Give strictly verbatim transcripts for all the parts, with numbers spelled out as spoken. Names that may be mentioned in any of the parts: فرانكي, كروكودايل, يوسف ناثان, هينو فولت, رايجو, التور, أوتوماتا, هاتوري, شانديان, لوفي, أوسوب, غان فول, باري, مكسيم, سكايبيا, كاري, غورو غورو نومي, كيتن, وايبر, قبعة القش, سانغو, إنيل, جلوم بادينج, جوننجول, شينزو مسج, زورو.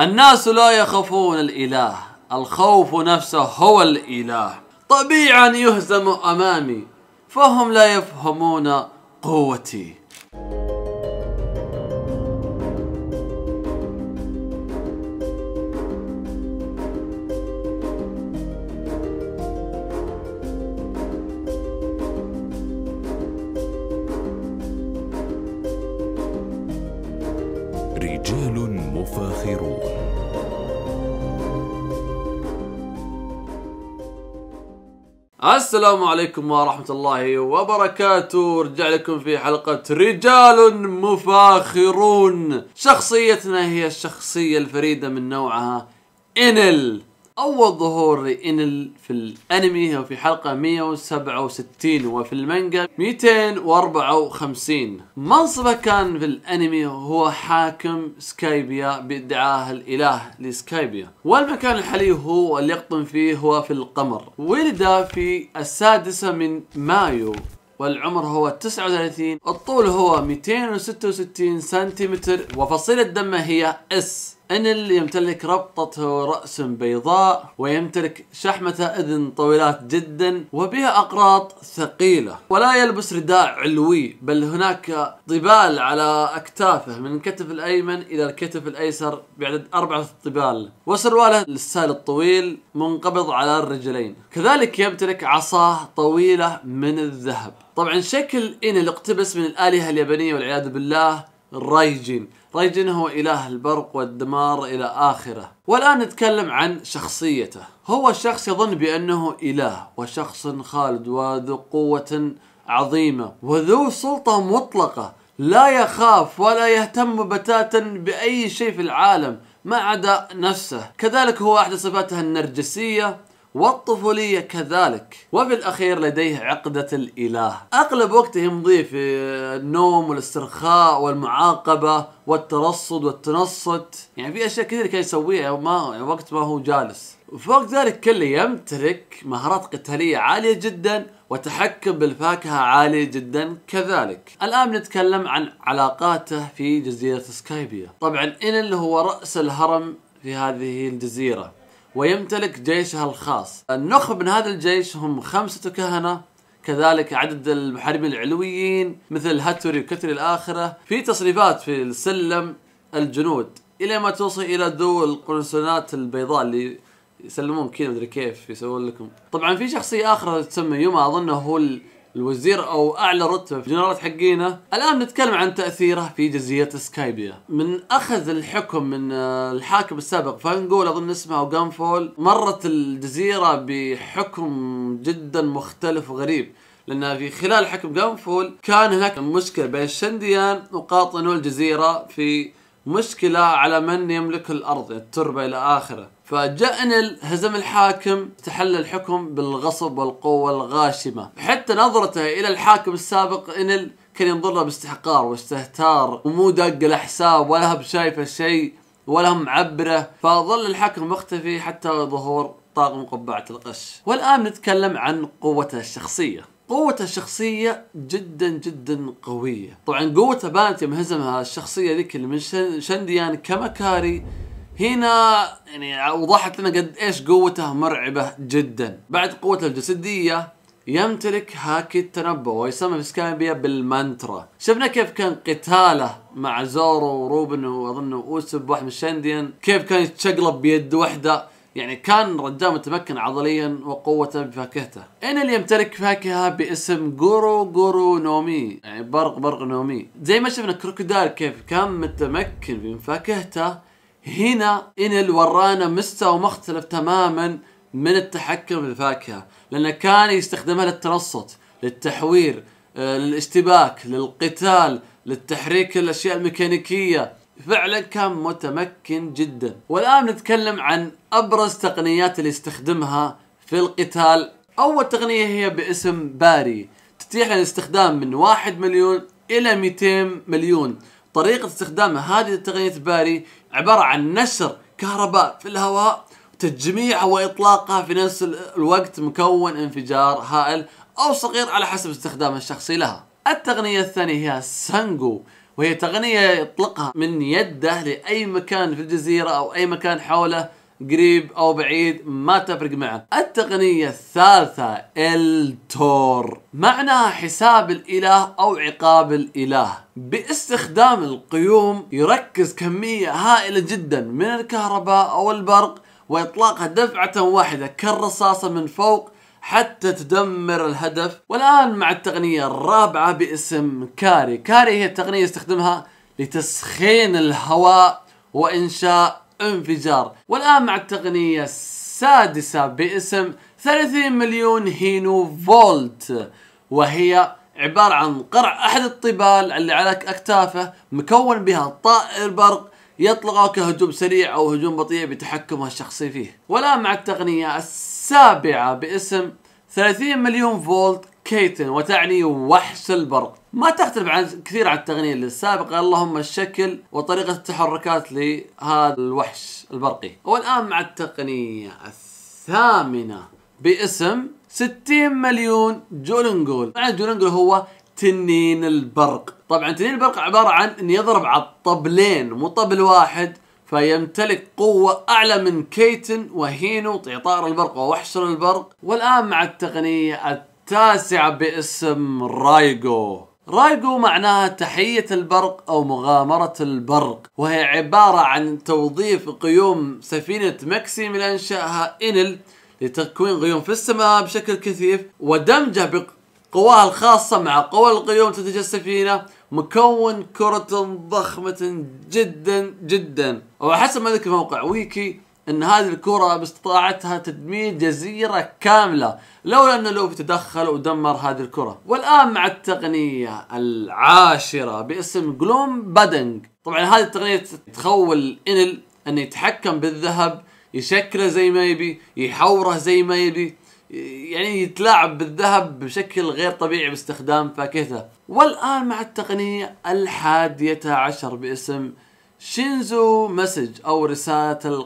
الناس لا يخافون الإله، الخوف نفسه هو الإله. طبيعا يهزم أمامي، فهم لا يفهمون قوتي. السلام عليكم ورحمة الله وبركاته. رجع لكم في حلقة رجال مفاخرون. شخصيتنا هي الشخصية الفريدة من نوعها، إنيل. أول ظهور لإنيل في الأنمي هو في حلقة مئة وسبعة وستين وفي المانجا مئتين وأربعة وخمسين. منصبه كان في الأنمي هو حاكم سكايبيا بادعاه الإله لسكايبيا، والمكان الحالي هو اللي يقطن فيه هو في القمر. ولد في السادسة من مايو، والعمر هو تسعة وثلاثين، الطول هو مئتين وستة وستين سنتيمتر، وفصيلة دمه هي اس. إنيل يمتلك ربطة رأس بيضاء، ويمتلك شحمة أذن طويلات جدا وبها أقراط ثقيلة، ولا يلبس رداء علوي، بل هناك طبال على أكتافه من الكتف الأيمن إلى الكتف الأيسر بعدد أربعة طبال، وسرواله للسال الطويل منقبض على الرجلين. كذلك يمتلك عصاه طويلة من الذهب. طبعا شكل إنيل اقتبس من الآلهة اليابانية والعياذ بالله رايجو. رايجو هو إله البرق والدمار إلى آخره. والآن نتكلم عن شخصيته. هو شخص يظن بأنه إله، وشخص خالد وذو قوة عظيمة وذو سلطة مطلقة، لا يخاف ولا يهتم بتاتا بأي شيء في العالم ما عدا نفسه. كذلك هو أحد صفاته النرجسية والطفولية كذلك. وفي الأخير لديه عقدة الإله. أغلب وقته يمضي في النوم والاسترخاء والمعاقبة والترصد والتنصت، يعني في أشياء كثيرة كان يسويها ما وقت ما هو جالس. وفوق ذلك كله يمتلك مهارات قتالية عالية جدا، وتحكم بالفاكهة عالي جدا كذلك. الآن نتكلم عن علاقاته في جزيرة سكايبيا. طبعا إنيل هو رأس الهرم في هذه الجزيرة، ويمتلك جيشه الخاص. النخب من هذا الجيش هم خمسة كهنة، كذلك عدد المحاربين العلويين مثل هاتوري وكتري الآخرة. في تصنيفات في السلم الجنود إلى ما توصل إلى ذو القرنسونات البيضاء اللي يسلمون كذا مدري كيف يسوون لكم. طبعا في شخصية آخرة تسمى يوما، أظنه هو الوزير أو أعلى رتبة في الجنرالات حقينا. الآن نتكلم عن تأثيره في جزيرة سكايبيا. من أخذ الحكم من الحاكم السابق فنقول أظن اسمه غان فول، مرت الجزيرة بحكم جدا مختلف وغريب، لأن في خلال حكم غان فول كان هناك مشكلة بين شانديان وقاطنوا الجزيرة في مشكلة على من يملك الأرض التربة إلى آخره. فجاء إنيل هزم الحاكم، تحل الحكم بالغصب والقوة الغاشمة. حتى نظرته إلى الحاكم السابق إنيل كان ينظر له باستحقار واستهتار، ومو داق الحساب ولا هم شايفه شيء ولا هم معبره. فظل الحاكم مختفي حتى ظهور طاقم قبعة القش. والآن نتكلم عن قوته الشخصية. قوته الشخصية جدا جدا قوية. طبعا قوته بانت يوم هزمها الشخصية ذيك اللي من شانديان كما كاري. هنا يعني وضحت لنا قد ايش قوته مرعبة جدا. بعد قوته الجسدية يمتلك هاكي التنبؤ، ويسمى في سكايبيا بالمانترا. شفنا كيف كان قتاله مع زورو وروبن واظن اوسوب واحد من شانديان، كيف كان يتشقلب بيد واحدة. يعني كان رجال متمكن عضليا وقوته بفاكهته. إنيل يمتلك فاكهة باسم غورو غورو نومي، يعني برق برق نومي. زي ما شفنا كروكودايل كيف كان متمكن من فاكهته، هنا إنيل ورانا مستوى مختلف تماما من التحكم بالفاكهة، لأنه كان يستخدمها للتنصت، للتحوير، للاشتباك، للقتال، للتحريك، الأشياء الميكانيكية. فعلا كان متمكن جدا. والآن نتكلم عن أبرز تقنيات اللي يستخدمها في القتال. أول تقنية هي باسم باري، تتيح للاستخدام من واحد مليون إلى مئتين مليون. طريقة استخدام هذه تقنية باري عبارة عن نشر كهرباء في الهواء وتجميعها وإطلاقها في نفس الوقت، مكون انفجار هائل أو صغير على حسب استخدامها الشخصي لها. التقنية الثانية هي سانغو، وهي تقنية يطلقها من يده لأي مكان في الجزيرة أو أي مكان حوله قريب أو بعيد ما تفرق معه. التقنية الثالثة التور، معناها حساب الإله أو عقاب الإله. باستخدام القيوم يركز كمية هائلة جدا من الكهرباء أو البرق وإطلاقها دفعة واحدة كالرصاصة من فوق حتى تدمر الهدف. والآن مع التقنية الرابعة باسم كاري. كاري هي التقنية يستخدمها لتسخين الهواء وإنشاء انفجار. والآن مع التقنية السادسة باسم ثلاثين مليون هينو فولت، وهي عبارة عن قرع أحد الطبال اللي على أكتافه مكون بها طائر برق يطلقه كهجوم سريع أو هجوم بطيء بتحكمه الشخصي فيه. والآن مع التقنية السابعة باسم ثلاثين مليون فولت كيتن، وتعني وحش البرق. ما تختلف عن كثير عن التقنية السابقة، اللهم الشكل وطريقة التحركات لهذا الوحش البرقي. والآن مع التقنية الثامنة باسم ستين مليون جوننجول. معنى جوننجول هو تنين البرق. طبعا تنين البرق عبارة عن أن يضرب على الطبلين مو طبل واحد، فيمتلك قوة أعلى من كيتن وهينو طيطار البرق ووحش البرق. والآن مع التقنية التاسعة باسم رايجو. رايجو معناها تحية البرق أو مغامرة البرق، وهي عبارة عن توظيف قيوم سفينة مكسيم اللي أنشأها إنيل لتكوين قيوم في السماء بشكل كثيف ودمجه بقواها الخاصة مع قوى القيوم تنتج السفينة مكون كرة ضخمة جدا جدا. وحسب ما ذكر موقع ويكي ان هذه الكرة باستطاعتها تدمير جزيرة كاملة لولا ان لوفي تدخل ودمر هذه الكرة. والآن مع التقنية العاشرة باسم جلوم بادينج. طبعا هذه التقنية تخول إنيل ان يتحكم بالذهب، يشكله زي ما يبي، يحوره زي ما يبي، يعني يتلاعب بالذهب بشكل غير طبيعي باستخدام فاكهته. والآن مع التقنية الحادية عشر باسم شينزو مسج أو رسالة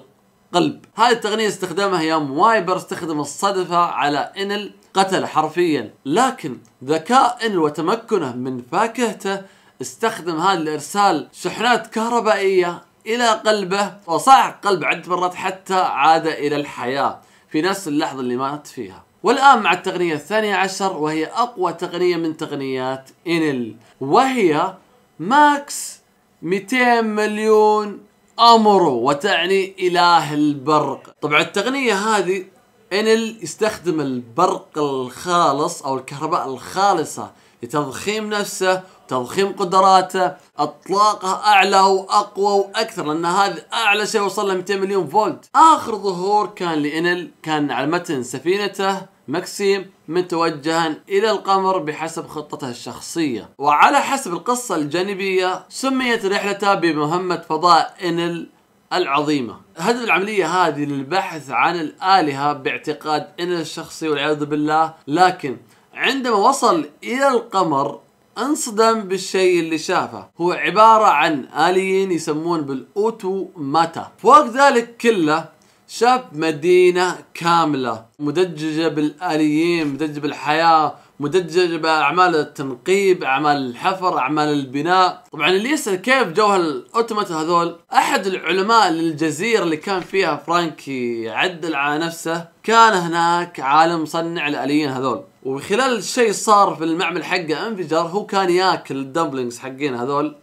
القلب. هذه التقنية استخدامها يوم وايبر استخدم الصدفة على إنيل، قتل حرفيا، لكن ذكاء إنيل وتمكنه من فاكهته استخدم هذا الإرسال شحنات كهربائية إلى قلبه وصاعق قلبه عدة مرات حتى عاد إلى الحياة في نفس اللحظة اللي مات فيها. والآن مع التقنية الثانية عشر، وهي أقوى تقنية من تقنيات إنيل، وهي ماكس مئتين مليون أمرو، وتعني إله البرق. طبعا التقنية هذه إنيل يستخدم البرق الخالص أو الكهرباء الخالصة لتضخيم نفسه، تضخيم قدراته، اطلاقه اعلى واقوى واكثر، لان هذا اعلى شيء وصل له مئتين مليون فولت. اخر ظهور كان لإنيل كان على متن سفينته مكسيم متوجها الى القمر بحسب خطته الشخصيه. وعلى حسب القصه الجانبيه سميت رحلته بمهمه فضاء إنيل العظيمه. هدف العمليه هذه للبحث عن الالهه باعتقاد إنيل الشخصي والعياذ بالله، لكن عندما وصل الى القمر انصدم بالشيء اللي شافه. هو عبارة عن آليين يسمون بالأوتوماتا. فوق ذلك كله شاف مدينة كاملة مدججة بالآليين، مدججة بالحياة، مدججة بأعمال التنقيب، أعمال الحفر، أعمال البناء. طبعا اللي يسأل كيف جوه الأوتوماتا هذول، أحد العلماء للجزيرة اللي كان فيها فرانكي عدل على نفسه كان هناك عالم مصنع الآليين هذول، وخلال شيء صار في المعمل حقه انفجار، هو كان ياكل الدمبلينجز حقين هذول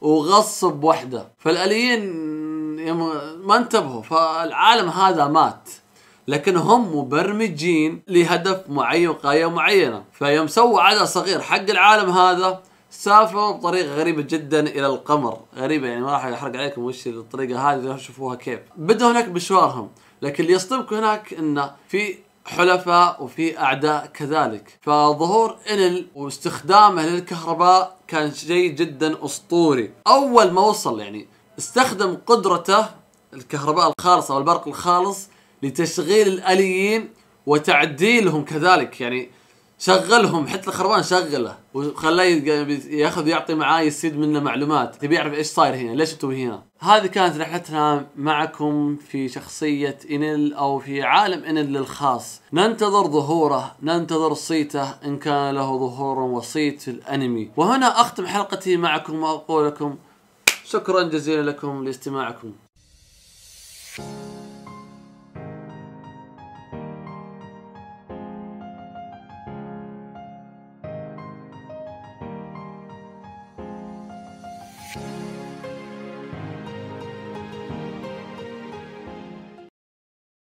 وغصب وحده، فالآليين ما انتبهوا فالعالم هذا مات. لكن هم مبرمجين لهدف معين وقاية معينة، فيوم سووا عدد صغير حق العالم هذا سافروا بطريقة غريبة جدا إلى القمر. غريبة يعني ما راح أحرق عليكم وش الطريقة هذه، شوفوها كيف. بدأوا هناك مشوارهم، لكن اللي يصدمكم هناك إنه في حلفاء وفي أعداء كذلك. فظهور إنيل واستخدامه للكهرباء كان شيء جدا أسطوري. أول ما وصل يعني استخدم قدرته الكهرباء الخالصة والبرق الخالص لتشغيل الآليين وتعديلهم كذلك، يعني شغلهم، حتى الخربان شغله وخلاه ياخذ يعطي معاه يستفيد منه معلومات، تبي يعرف ايش صاير هنا، ليش انتم هنا. هذه كانت رحلتنا معكم في شخصية إنيل او في عالم إنيل الخاص. ننتظر ظهوره، ننتظر صيته ان كان له ظهور وصيت في الانمي. وهنا اختم حلقتي معكم واقول لكم شكرا جزيلا لكم لاستماعكم.